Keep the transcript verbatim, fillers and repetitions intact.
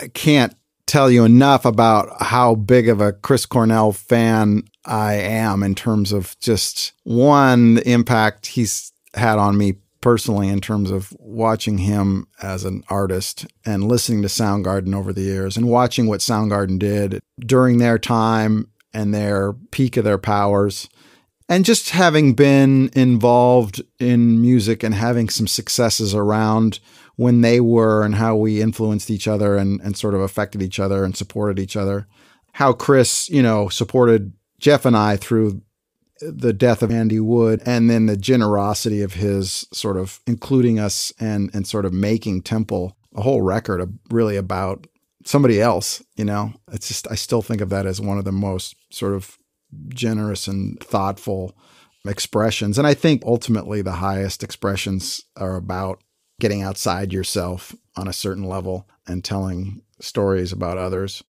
I can't tell you enough about how big of a Chris Cornell fan I am in terms of just, one, the impact he's had on me personally in terms of watching him as an artist and listening to Soundgarden over the years and watching what Soundgarden did during their time and their peak of their powers. And just having been involved in music and having some successes around when they were and how we influenced each other and, and sort of affected each other and supported each other. How Chris, you know, supported Jeff and I through the death of Andy Wood, and then the generosity of his sort of including us and, and sort of making Temple a whole record of really about somebody else, you know. It's just, I still think of that as one of the most sort of generous and thoughtful expressions. And I think ultimately the highest expressions are about getting outside yourself on a certain level and telling stories about others.